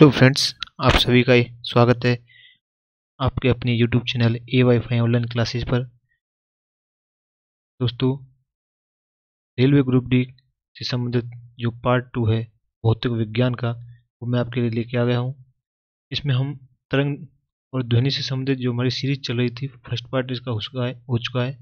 Hello friends, आप सभी का स्वागत है आपके अपने YouTube channel A Y fi online classes पर। दोस्तों, रेलवे ग्रुप डी से संबंधित जो पार्ट 2 है भौतिक विज्ञान का, वो मैं आपके लिए लेके आ गया हूँ। इसमें हम तरंग और ध्वनि से संबंधित जो हमारी सीरीज चल रही थी, फर्स्ट पार्ट इसका हो चुका है।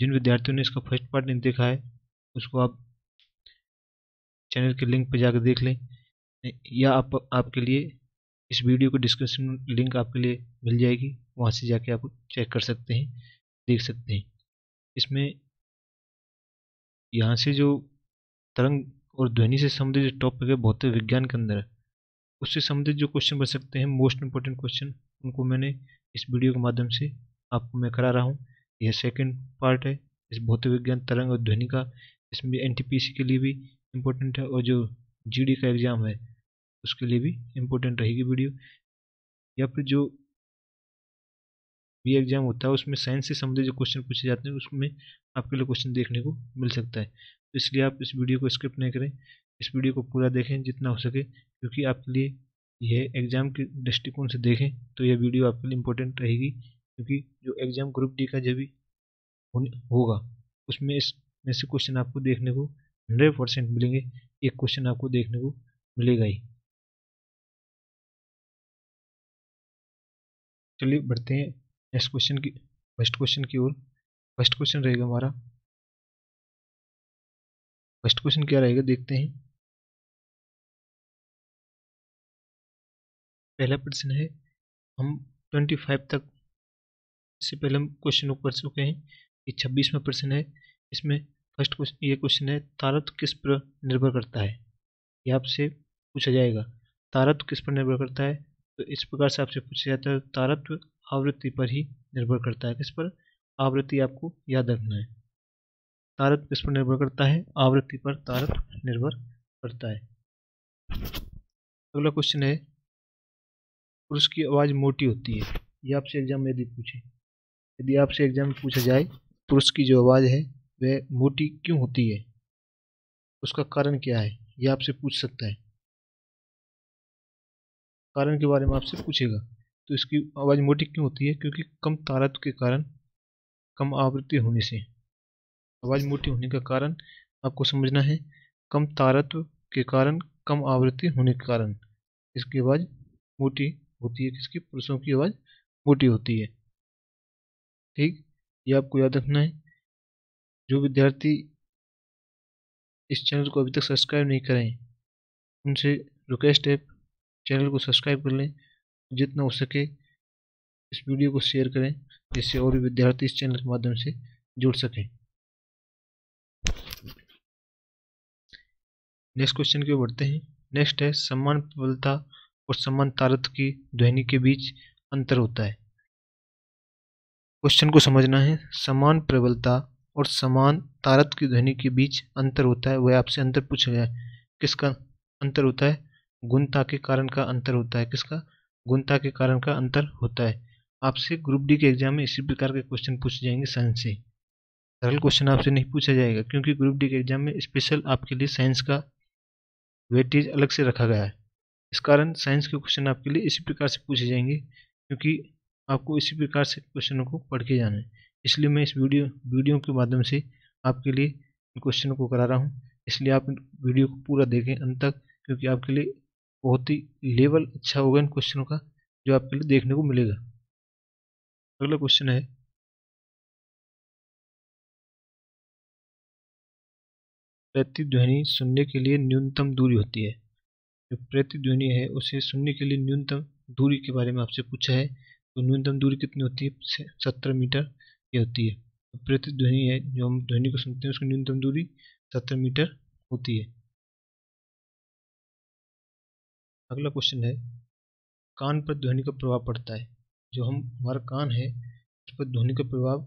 जिन विद्यार्थियों ने इसका फर्स्ट पार्ट नहीं देखा है, उसको आप चैनल के लिंक पर जाकर देख लें, या आपके लिए इस वीडियो को डिस्क्रिप्शन में लिंक आपके लिए मिल जाएगी, वहाँ से जाके आप चेक कर सकते हैं, देख सकते हैं। इसमें यहाँ से जो तरंग और ध्वनि से संबंधित जो टॉपिक है भौतिक विज्ञान के अंदर, उससे संबंधित जो क्वेश्चन बन सकते हैं, मोस्ट इम्पोर्टेंट क्वेश्चन, उनको मैंने इस वीडियो के माध्यम से आपको मैं करा रहा हूँ। यह सेकंड पार्ट है इस भौतिक विज्ञान तरंग और ध्वनि का। इसमें NTPC के लिए भी इम्पोर्टेंट है और जो GD का एग्ज़ाम है उसके लिए भी इम्पोर्टेंट रहेगी वीडियो। या फिर जो भी एग्ज़ाम होता है उसमें साइंस से संबंधित जो क्वेश्चन पूछे जाते हैं, उसमें आपके लिए क्वेश्चन देखने को मिल सकता है। तो इसलिए आप इस वीडियो को स्किप नहीं करें, इस वीडियो को पूरा देखें जितना हो सके, क्योंकि आपके लिए यह एग्ज़ाम के दृष्टिकोण से देखें तो यह वीडियो आपके लिए इम्पोर्टेंट रहेगी, क्योंकि जो एग्ज़ाम ग्रुप डी का जब भी होगा उसमें इसमें से क्वेश्चन आपको देखने को 100% मिलेंगे। एक क्वेश्चन आपको देखने को मिलेगा ही। चलिए बढ़ते हैं नेक्स्ट क्वेश्चन की, फर्स्ट क्वेश्चन की ओर। फर्स्ट क्वेश्चन रहेगा हमारा, फर्स्ट क्वेश्चन क्या रहेगा देखते हैं। पहला प्रश्न है, हम 25 तक, इससे पहले हम क्वेश्चन पढ़ चुके हैं, ये 26वां प्रश्न है। इसमें फर्स्ट क्वेश्चन, ये क्वेश्चन है, तारत्व किस पर निर्भर करता है, ये आपसे पूछा जाएगा। तारत्व किस पर निर्भर करता है, तो इस प्रकार से आपसे पूछा जाता है, तारत्व आवृत्ति पर ही निर्भर करता है। किस पर? आवृत्ति, आपको याद रखना है। तारत्व किस पर निर्भर करता है? आवृत्ति पर तारत्व निर्भर करता है। अगला क्वेश्चन है, पुरुष की आवाज़ मोटी होती है, ये आपसे एग्जाम में यदि आपसे एग्जाम में पूछा जाए, पुरुष की जो आवाज़ है वह मोटी क्यों होती है, उसका कारण क्या है, यह आपसे पूछ सकता है। कारण के बारे में आपसे पूछेगा, तो इसकी आवाज़ मोटी क्यों होती है? क्योंकि कम तारत्व के कारण, कम आवृत्ति होने से आवाज़ मोटी होने का कारण आपको समझना है। कम तारत्व के कारण, कम आवृत्ति होने के कारण इसकी आवाज़ मोटी होती है। किसकी? पुरुषों की आवाज़ मोटी होती है। ठीक, ये आपको याद रखना है। जो विद्यार्थी इस चैनल को अभी तक सब्सक्राइब नहीं करें, उनसे रिक्वेस्ट है चैनल को सब्सक्राइब कर लें, जितना हो सके इस वीडियो को शेयर करें, जिससे और भी विद्यार्थी इस चैनल के माध्यम से जुड़ सकें। नेक्स्ट क्वेश्चन की ओर बढ़ते हैं। नेक्स्ट है, समान प्रबलता और समान तारत्व की ध्वनि के बीच अंतर होता है। क्वेश्चन को समझना है, समान प्रबलता और समान तारत्व की ध्वनि के बीच अंतर होता है, वह आपसे अंतर पूछा गया है। किसका अंतर होता है? गुणता के कारण का अंतर होता है। किसका? गुणता के कारण का अंतर होता है। आपसे ग्रुप डी के एग्जाम में इसी प्रकार के क्वेश्चन पूछे जाएंगे साइंस से। सरल क्वेश्चन आपसे नहीं पूछा जाएगा, क्योंकि ग्रुप डी के एग्जाम में स्पेशल आपके लिए साइंस का वेटेज अलग से रखा गया है। इस कारण साइंस के क्वेश्चन आपके लिए इसी प्रकार से पूछे जाएंगे, क्योंकि आपको इसी प्रकार से क्वेश्चनों को पढ़ के जाना है। इसलिए मैं इस वीडियो के माध्यम से आपके लिए इन क्वेश्चनों को करा रहा हूँ। इसलिए आप वीडियो को पूरा देखें अंत तक, क्योंकि आपके लिए बहुत ही लेवल अच्छा होगा इन क्वेश्चनों का, जो आपके लिए देखने को मिलेगा। अगला क्वेश्चन है, प्रतिध्वनि सुनने के लिए न्यूनतम दूरी होती है। जो प्रतिध्वनि है उसे सुनने के लिए न्यूनतम दूरी के बारे में आपसे पूछा है, तो न्यूनतम दूरी कितनी होती है? 70 मीटर ये होती है। तो प्रतिध्वनि है, जो हम ध्वनि को सुनते हैं, उसकी न्यूनतम दूरी 70 मीटर होती है। अगला क्वेश्चन है, कान पर ध्वनि का प्रभाव पड़ता है। जो हमारा कान है उस पर ध्वनि का प्रभाव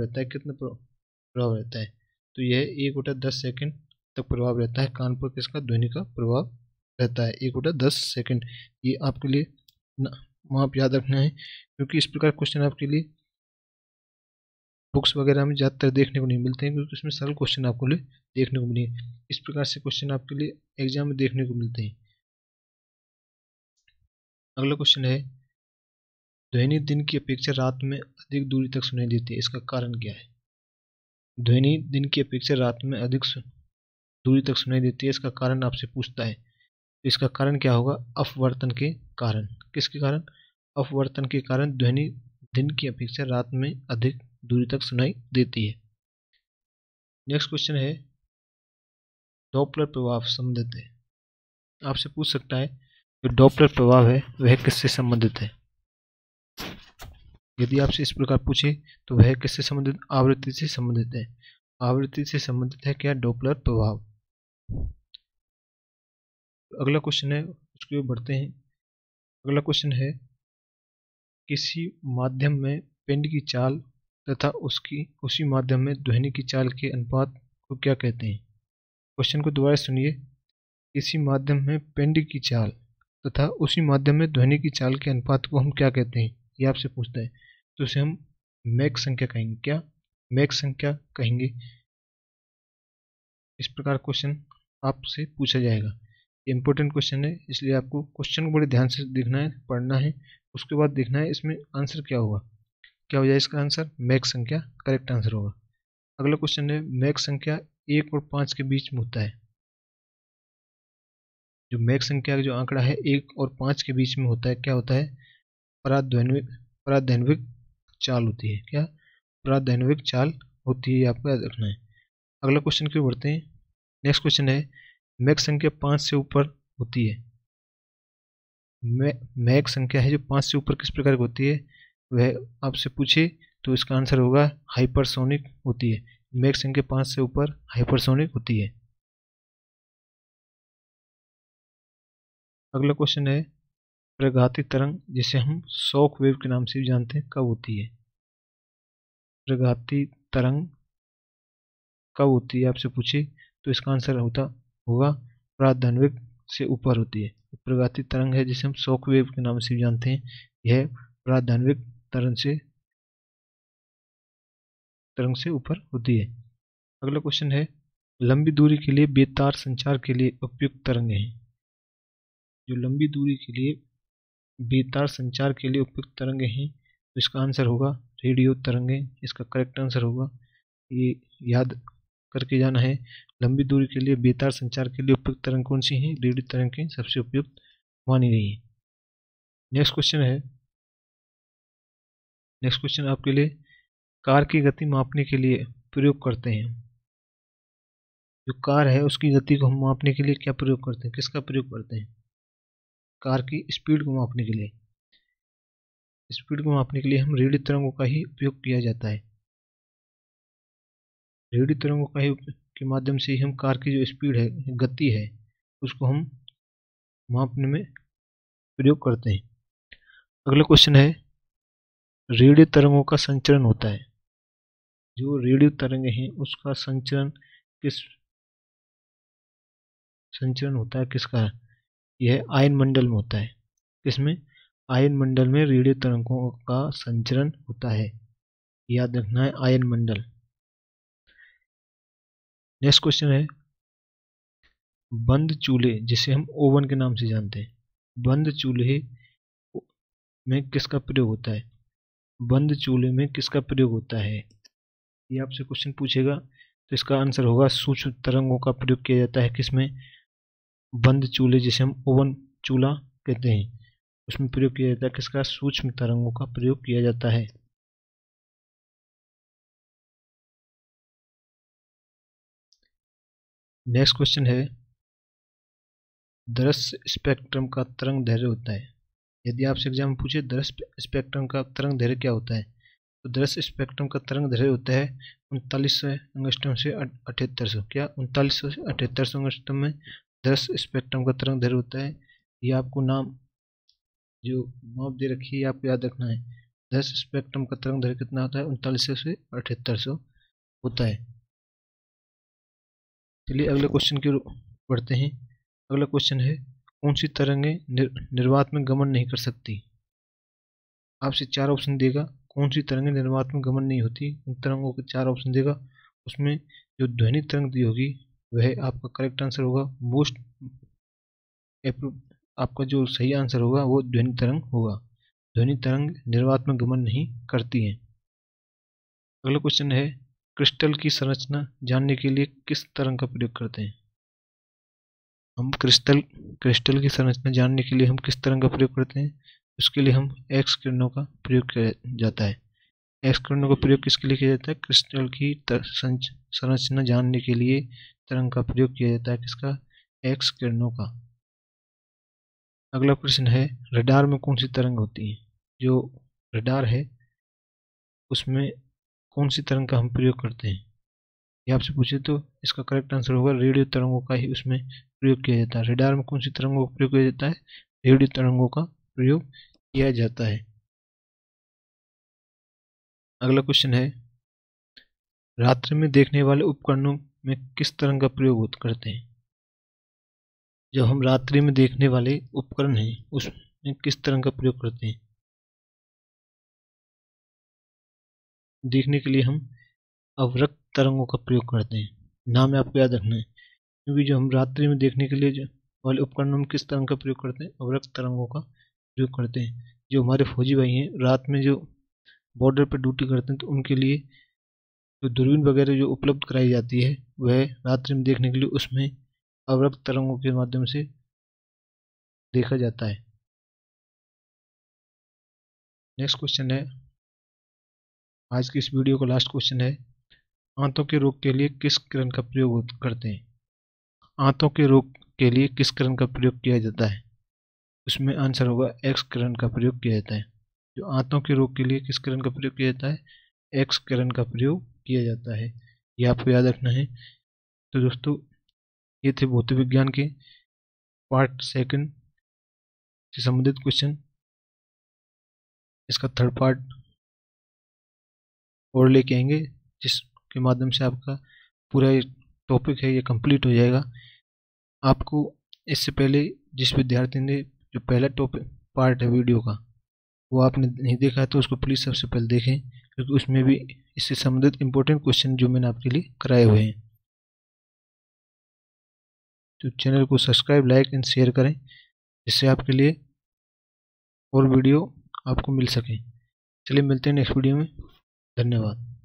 रहता है। कितना प्रभाव रहता है? तो यह 1/10 सेकेंड तक प्रभाव रहता है। कान पर किसका? ध्वनि का प्रभाव रहता है 1/10 सेकेंड। ये आपके लिए वहाँ आप याद रखना है, क्योंकि इस प्रकार क्वेश्चन आपके लिए बुक्स वगैरह में ज़्यादातर देखने को नहीं मिलते हैं, क्योंकि उसमें सरल क्वेश्चन आपको लिए देखने को मिलेंगे। इस प्रकार से क्वेश्चन आपके लिए एग्जाम में देखने को मिलते हैं। अगला क्वेश्चन है, ध्वनि दिन की अपेक्षा रात में अधिक दूरी तक सुनाई देती है, इसका कारण क्या है? ध्वनि दिन की अपेक्षा रात में अधिक दूरी तक सुनाई देती है, इसका कारण आपसे पूछता है। इसका कारण क्या होगा? अपवर्तन के कारण। किसके कारण? अपवर्तन के कारण ध्वनि दिन की अपेक्षा रात में अधिक दूरी तक सुनाई देती है। नेक्स्ट क्वेश्चन है, डॉप्लर प्रभाव संबंधित है। आपसे पूछ सकता है जो डॉप्लर प्रभाव है वह किससे संबंधित है। यदि आपसे इस प्रकार पूछे तो वह किससे संबंधित? आवृत्ति से संबंधित है। आवृत्ति से संबंधित है क्या डॉप्लर प्रभाव। अगला क्वेश्चन है, उसके ओर बढ़ते हैं। अगला क्वेश्चन है, किसी माध्यम में पिंड की चाल तथा उसी माध्यम में ध्वनि की चाल के अनुपात को क्या कहते हैं? क्वेश्चन को दोबारा सुनिए। किसी माध्यम में पिंड की चाल तथा उसी माध्यम में ध्वनि की चाल के अनुपात को हम क्या कहते हैं, ये आपसे पूछता है, तो उसे हम मैक संख्या कहेंगे। क्या? मैक संख्या कहेंगे। इस प्रकार क्वेश्चन आपसे पूछा जाएगा। इंपॉर्टेंट क्वेश्चन है, इसलिए आपको क्वेश्चन को बड़े ध्यान से देखना है, पढ़ना है, उसके बाद देखना है इसमें आंसर क्या होगा। क्या हो जाए इसका आंसर? मैक संख्या करेक्ट आंसर होगा। अगला क्वेश्चन है, मैक संख्या 1 और 5 के बीच में होता है। जो मैक संख्या का जो आंकड़ा है 1 और 5 के बीच में होता है। क्या होता है? परादैन्विक चाल होती है। क्या? परादैन्विक चाल होती है, आपको याद रखना है। अगला क्वेश्चन की ओर बढ़ते हैं। नेक्स्ट क्वेश्चन है, मैक संख्या 5 से ऊपर होती है। मैक संख्या है जो 5 से ऊपर किस प्रकार की होती है, वह आपसे पूछे तो इसका आंसर होगा हाइपरसोनिक होती है। मैक संख्या 5 से ऊपर हाइपरसोनिक होती है। अगला क्वेश्चन है, प्रगाती तरंग जिसे हम शॉक वेव के नाम से भी जानते हैं, कब होती है? प्रगाती तरंग कब होती है आपसे पूछे तो इसका आंसर होगा परादैन्विक से ऊपर होती है। प्रगाती तरंग है जिसे हम शॉक वेव के नाम से भी जानते हैं, यह परादैन्विक तरंग से ऊपर होती है। अगला क्वेश्चन है, लंबी दूरी के लिए बेतार संचार के लिए उपयुक्त तरंग है। जो लंबी दूरी के लिए बेतार संचार के लिए उपयुक्त तरंगें हैं तो इसका आंसर होगा रेडियो तरंगें। इसका करेक्ट आंसर होगा, ये याद करके जाना है। लंबी दूरी के लिए बेतार संचार के लिए उपयुक्त तरंग कौन सी हैं? रेडियो तरंगें सबसे उपयुक्त मानी गई हैं। नेक्स्ट क्वेश्चन है, नेक्स्ट क्वेश्चन आपके लिए, कार की गति मापने के लिए प्रयोग करते हैं। जो कार है उसकी गति को हम मापने के लिए क्या प्रयोग करते हैं? किसका प्रयोग करते हैं? कार की स्पीड को मापने के लिए, स्पीड को मापने के लिए हम रेडियो तरंगों का ही उपयोग किया जाता है। रेडियो तरंगों का ही के माध्यम से हम कार की जो स्पीड है, गति है, उसको हम मापने में प्रयोग करते हैं। अगला क्वेश्चन है, रेडियो तरंगों का संचरण होता है। जो रेडियो तरंगें हैं उसका संचरण होता है किसका? यह आयन मंडल में होता है। इसमें आयन मंडल में रेडियो तरंगों का संचरण होता है, याद रखना है आयन मंडल। नेक्स्ट क्वेश्चन है, बंद चूल्हे जिसे हम ओवन के नाम से जानते हैं, बंद चूल्हे में किसका प्रयोग होता है? बंद चूल्हे में किसका प्रयोग होता है, ये आपसे क्वेश्चन पूछेगा तो इसका आंसर होगा सूक्ष्म तरंगों का प्रयोग किया जाता है। किसमें? बंद चूल्हे जिसे हम ओवन चूल्हा कहते हैं, उसमें प्रयोग किया जाता है किसका? सूक्ष्म तरंगों का प्रयोग किया जाता है। नेक्स्ट क्वेश्चन है, दृश्य स्पेक्ट्रम का तरंग दैर्घ्य होता है। यदि आपसे एग्जाम में पूछे दृश्य स्पेक्ट्रम का तरंग दैर्घ्य क्या होता है, तो दृश्य स्पेक्ट्रम का तरंग दैर्घ्य होता है 3900 अंगस्ट्रम से 7800। क्या? 3900 से 7800 अंगस्ट्रम में 10 स्पेक्ट्रम का तरंग दैर्घ्य होता है। ये आपको नाम जो माप दे रखी है आपको याद रखना है। 10 स्पेक्ट्रम का तरंग दैर्घ्य कितना होता है? 3900 से 7800 होता है। चलिए अगले क्वेश्चन की ओर बढ़ते हैं। अगला क्वेश्चन है, कौन सी तरंगें निर्वात में गमन नहीं कर सकती? आपसे 4 ऑप्शन देगा, कौन सी तरंगें निर्वात में गमन नहीं होती, उन तरंगों के चार ऑप्शन देगा। उसमें जो ध्वनि तरंग दी होगी वह आपका करेक्ट आंसर होगा। मोस्ट आपका जो सही आंसर होगा वो ध्वनि तरंग होगा। ध्वनि तरंग निर्वात में गमन नहीं करती है। अगला क्वेश्चन है, क्रिस्टल की संरचना जानने के लिए किस तरंग का प्रयोग करते हैं? हम क्रिस्टल की संरचना जानने के लिए हम किस तरंग का प्रयोग करते हैं? उसके लिए हम एक्स किरणों का प्रयोग किया जाता है। एक्स किरणों का प्रयोग किसके लिए किया जाता है? क्रिस्टल की संरचना जानने के लिए तरंग का प्रयोग किया जाता है। किसका? एक्स किरणों का। अगला प्रश्न है, रडार में कौन सी तरंग होती है? जो रडार है उसमें कौन सी तरंग का हम प्रयोग करते हैं, ये आपसे पूछे तो इसका करेक्ट आंसर होगा रेडियो तरंगों का ही उसमें प्रयोग किया जाता है। रडार में कौन सी तरंगों का प्रयोग किया जाता है? रेडियो तरंगों का प्रयोग किया जाता है। अगला क्वेश्चन है, रात्रि में देखने वाले उपकरणों में किस तरंग का प्रयोग करते हैं? जो हम रात्रि में देखने वाले उपकरण हैं उसमें किस तरंग का प्रयोग करते हैं? देखने के लिए हम अवरक्त तरंगों का प्रयोग करते हैं। नाम आपको याद रखना है, क्योंकि जो हम रात्रि में देखने के लिए जो वाले उपकरणों में किस तरंग का प्रयोग करते हैं? अवरक्त तरंगों का प्रयोग करते हैं। जो हमारे फौजी भाई हैं रात में जो बॉर्डर पर ड्यूटी करते हैं तो उनके लिए जो दूरबीन वगैरह जो उपलब्ध कराई जाती है वह रात्रि में देखने के लिए उसमें अवरक्त तरंगों के माध्यम से देखा जाता है। नेक्स्ट क्वेश्चन है, आज की इस वीडियो का लास्ट क्वेश्चन है, आंतों के रोग के लिए किस किरण का प्रयोग करते हैं? आंतों के रोग के लिए किस किरण का प्रयोग किया जाता है? उसमें आंसर होगा एक्स किरण का प्रयोग किया जाता है। जो आंतों के रोग के लिए किस किरण का प्रयोग किया जाता है? एक्स किरण का प्रयोग किया जाता है। ये आपको याद रखना है। तो दोस्तों ये थे भौतिक विज्ञान के पार्ट सेकंड से संबंधित क्वेश्चन। इसका थर्ड पार्ट और लेके आएंगे जिसके माध्यम से आपका पूरा ये टॉपिक है ये कंप्लीट हो जाएगा। आपको इससे पहले जिस विद्यार्थी ने जो पहला टॉपिक पार्ट है वीडियो का वो आपने नहीं देखा है तो उसको प्लीज़ सबसे पहले देखें, क्योंकि उसमें भी इससे संबंधित इंपॉर्टेंट क्वेश्चन जो मैंने आपके लिए कराए हुए हैं। तो चैनल को सब्सक्राइब, लाइक एंड शेयर करें जिससे आपके लिए और वीडियो आपको मिल सके। चलिए मिलते हैं नेक्स्ट वीडियो में। धन्यवाद।